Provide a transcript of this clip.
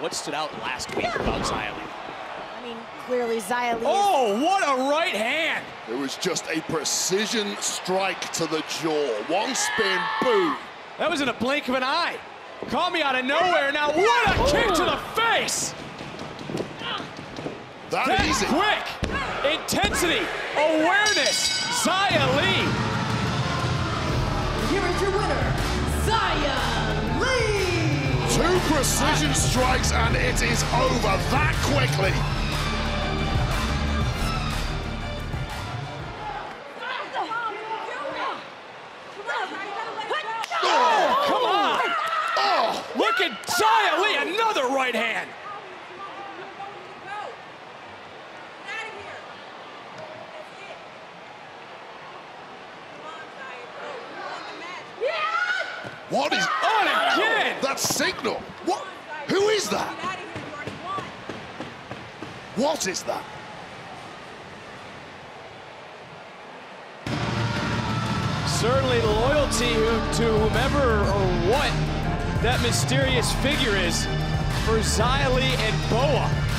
What stood out last week about Xia Li? I mean, clearly Xia Li. Oh, what a right hand! It was just a precision strike to the jaw. One spin, boom. That was in a blink of an eye. Caught me out of nowhere. Now what a kick to the face! That easy. Quick, intensity, awareness, Xia Li. Here is your winner, Xia Li. Two precision strikes and it is over that quickly. Look at Xia Li, another right hand. What is on again? That signal. What? Who is that? What is that? Certainly loyalty to whomever or what that mysterious figure is for Xia Li and Boa.